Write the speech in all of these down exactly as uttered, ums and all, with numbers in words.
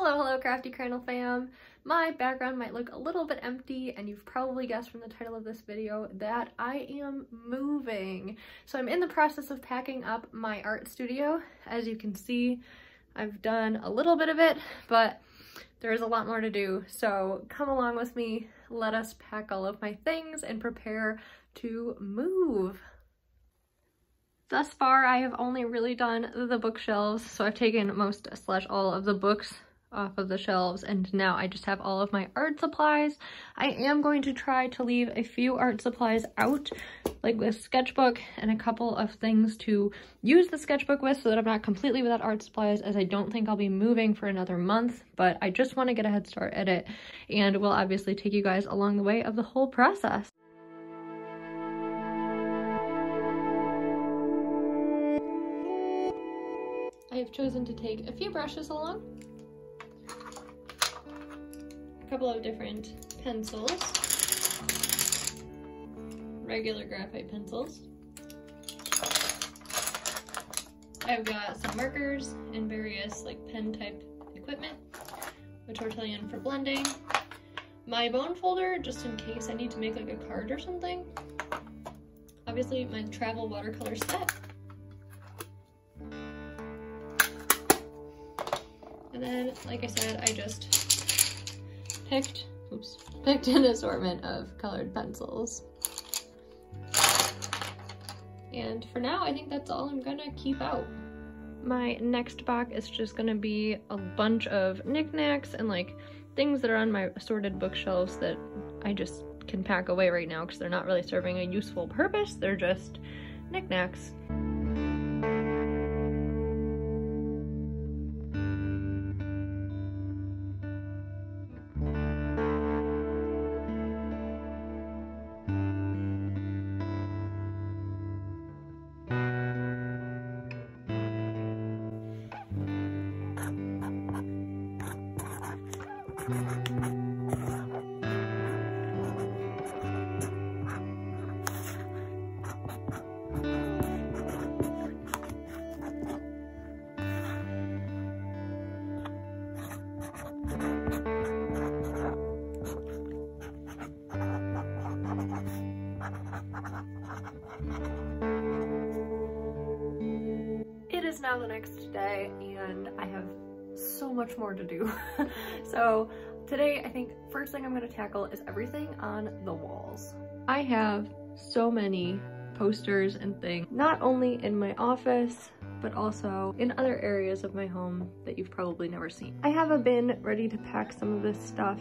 Hello, hello, Crafty Crandall fam. My background might look a little bit empty, and you've probably guessed from the title of this video that I am moving. So I'm in the process of packing up my art studio. As you can see, I've done a little bit of it, but there is a lot more to do. So come along with me, let us pack all of my things and prepare to move. Thus far, I have only really done the bookshelves, so I've taken most slash all of the books off of the shelves, and now I just have all of my art supplies. I am going to try to leave a few art supplies out, like this sketchbook and a couple of things to use the sketchbook with, so that I'm not completely without art supplies, as I don't think I'll be moving for another month, but I just want to get a head start at it, and we'll obviously take you guys along the way of the whole process. I have chosen to take a few brushes along, a couple of different pencils, regular graphite pencils. I've got some markers and various like pen type equipment, a tortillion for blending, my bone folder just in case I need to make like a card or something, obviously my travel watercolor set, and then like I said, I just Picked, oops, picked an assortment of colored pencils. And for now, I think that's all I'm gonna keep out. My next box is just gonna be a bunch of knickknacks and like things that are on my assorted bookshelves that I just can pack away right now because they're not really serving a useful purpose. They're just knickknacks. Now the next day, and I have so much more to do. So today, I think first thing I'm going to tackle is everything on the walls. I have so many posters and things, not only in my office, but also in other areas of my home that you've probably never seen. I have a bin ready to pack some of this stuff,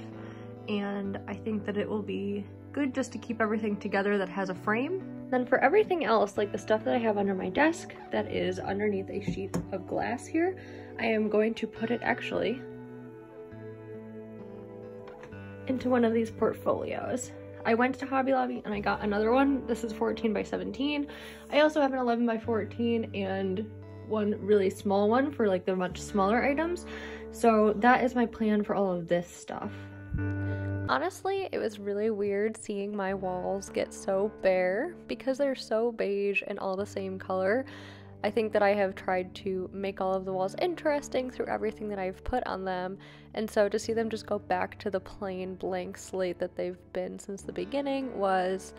and I think that it will be good just to keep everything together that has a frame. Then for everything else, like the stuff that I have under my desk that is underneath a sheet of glass here, I am going to put it actually into one of these portfolios. I went to Hobby Lobby and I got another one. This is fourteen by seventeen. I also have an eleven by fourteen and one really small one for like the much smaller items. So that is my plan for all of this stuff. Honestly, it was really weird seeing my walls get so bare because they're so beige and all the same color. I think that I have tried to make all of the walls interesting through everything that I've put on them, and so to see them just go back to the plain blank slate that they've been since the beginning was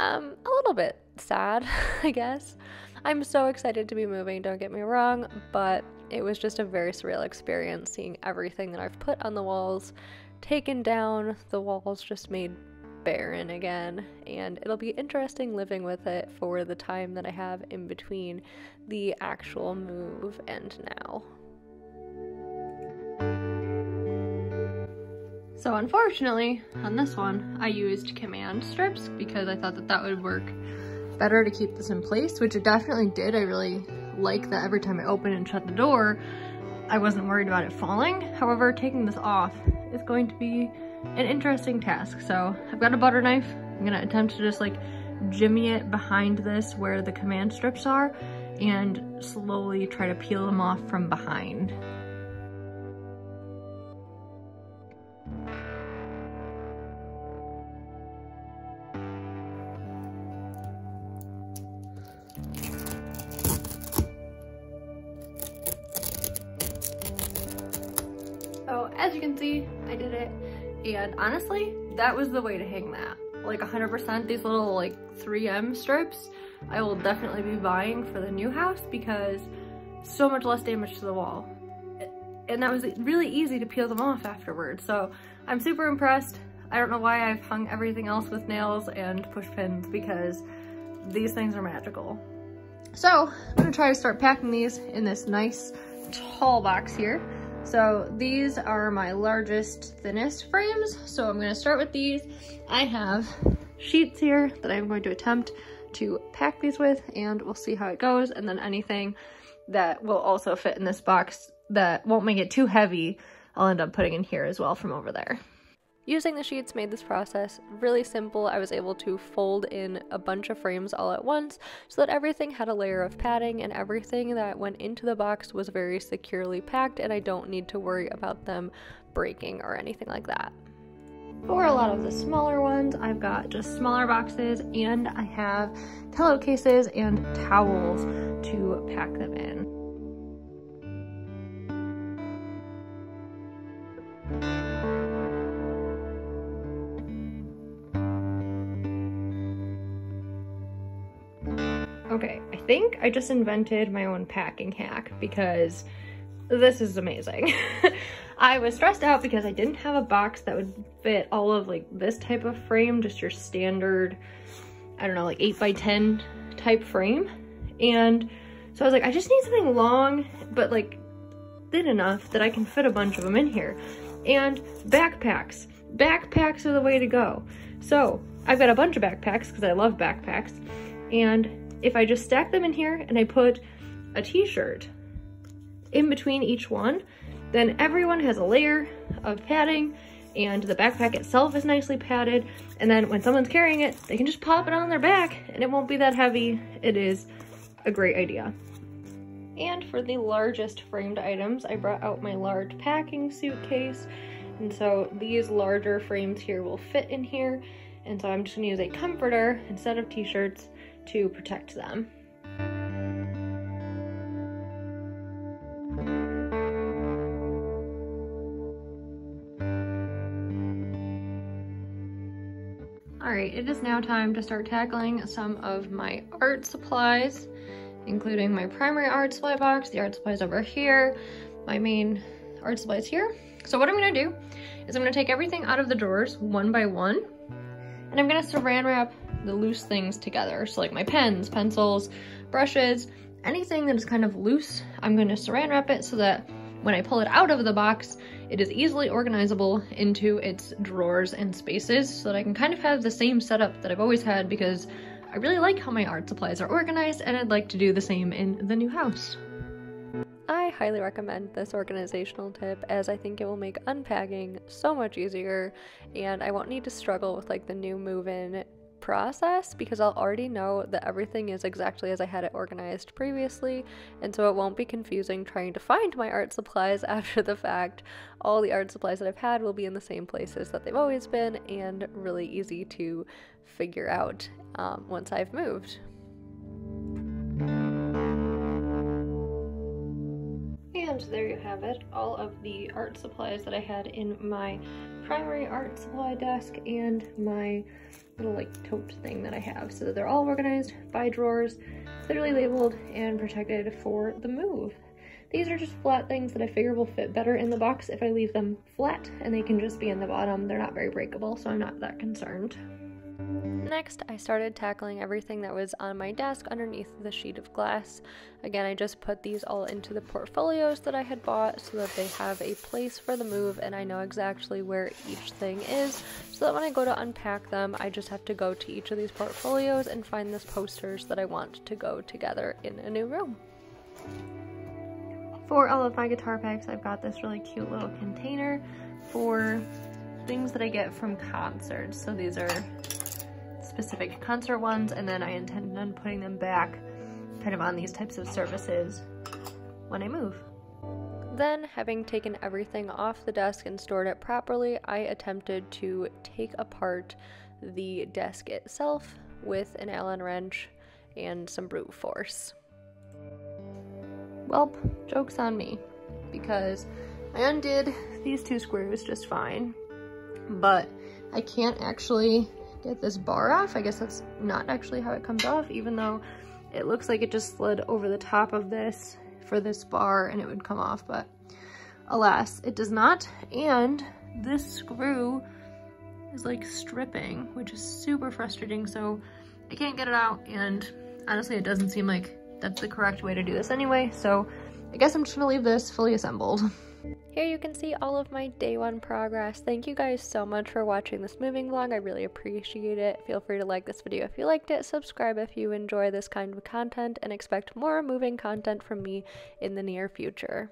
um, a little bit sad, I guess. I'm so excited to be moving, don't get me wrong, but it was just a very surreal experience seeing everything that I've put on the walls taken down, the walls just made barren again, and it'll be interesting living with it for the time that I have in between the actual move and now. So unfortunately, on this one, I used command strips because I thought that that would work better to keep this in place, which it definitely did. I really like that every time I open and shut the door, I wasn't worried about it falling. However, taking this off is going to be an interesting task. So I've got a butter knife. I'm gonna attempt to just like jimmy it behind this where the command strips are and slowly try to peel them off from behind. as you can see, I did it. And honestly, that was the way to hang that. Like one hundred percent, these little like three M strips, I will definitely be buying for the new house because so much less damage to the wall. And that was really easy to peel them off afterwards. So I'm super impressed. I don't know why I've hung everything else with nails and push pins because these things are magical. So I'm gonna try to start packing these in this nice tall box here. So these are my largest, thinnest frames. So I'm gonna start with these. I have sheets here that I'm going to attempt to pack these with and we'll see how it goes. And then anything that will also fit in this box that won't make it too heavy, I'll end up putting in here as well from over there. Using the sheets made this process really simple. I was able to fold in a bunch of frames all at once so that everything had a layer of padding and everything that went into the box was very securely packed and I don't need to worry about them breaking or anything like that. For a lot of the smaller ones, I've got just smaller boxes and I have pillowcases and towels to pack them in. Okay, I think I just invented my own packing hack because this is amazing. I was stressed out because I didn't have a box that would fit all of like this type of frame, just your standard, I don't know, like eight by ten type frame. And so I was like, I just need something long, but like thin enough that I can fit a bunch of them in here. And backpacks, backpacks are the way to go. So I've got a bunch of backpacks because I love backpacks. And if I just stack them in here and I put a t-shirt in between each one, then everyone has a layer of padding and the backpack itself is nicely padded. And then when someone's carrying it, they can just pop it on their back and it won't be that heavy. It is a great idea. And for the largest framed items, I brought out my large packing suitcase. And so these larger frames here will fit in here. And so I'm just gonna use a comforter instead of t-shirts to protect them. All right, it is now time to start tackling some of my art supplies, including my primary art supply box, the art supplies over here, my main art supplies here. So what I'm gonna do is I'm gonna take everything out of the drawers one by one, and I'm gonna saran wrap the loose things together. So like my pens, pencils, brushes, anything that is kind of loose, I'm gonna saran wrap it so that when I pull it out of the box, it is easily organizable into its drawers and spaces so that I can kind of have the same setup that I've always had because I really like how my art supplies are organized and I'd like to do the same in the new house. I highly recommend this organizational tip as I think it will make unpacking so much easier and I won't need to struggle with like the new move-in process because I'll already know that everything is exactly as I had it organized previously, and so it won't be confusing trying to find my art supplies after the fact. All the art supplies that I've had will be in the same places that they've always been and really easy to figure out um, once I've moved. And there you have it, all of the art supplies that I had in my primary art supply desk and my little like tote thing that I have. So they're all organized by drawers, clearly labeled and protected for the move. These are just flat things that I figure will fit better in the box if I leave them flat and they can just be in the bottom. They're not very breakable, so I'm not that concerned. Next, I started tackling everything that was on my desk underneath the sheet of glass. Again, I just put these all into the portfolios that I had bought so that they have a place for the move and I know exactly where each thing is so that when I go to unpack them, I just have to go to each of these portfolios and find those posters that I want to go together in a new room. For all of my guitar packs, I've got this really cute little container for things that I get from concerts. So these are specific concert ones, and then I intend on putting them back kind of on these types of services when I move. Then, having taken everything off the desk and stored it properly, I attempted to take apart the desk itself with an Allen wrench and some brute force. Welp, joke's on me, because I undid these two screws just fine, but I can't actually get this bar off. I guess that's not actually how it comes off, even though it looks like it just slid over the top of this for this bar and it would come off, but alas, it does not. And this screw is like stripping, which is super frustrating, so I can't get it out. And honestly, it doesn't seem like that's the correct way to do this anyway, so I guess I'm just gonna leave this fully assembled. Here you can see all of my day one progress. Thank you guys so much for watching this moving vlog. I really appreciate it. Feel free to like this video if you liked it, subscribe if you enjoy this kind of content, and expect more moving content from me in the near future.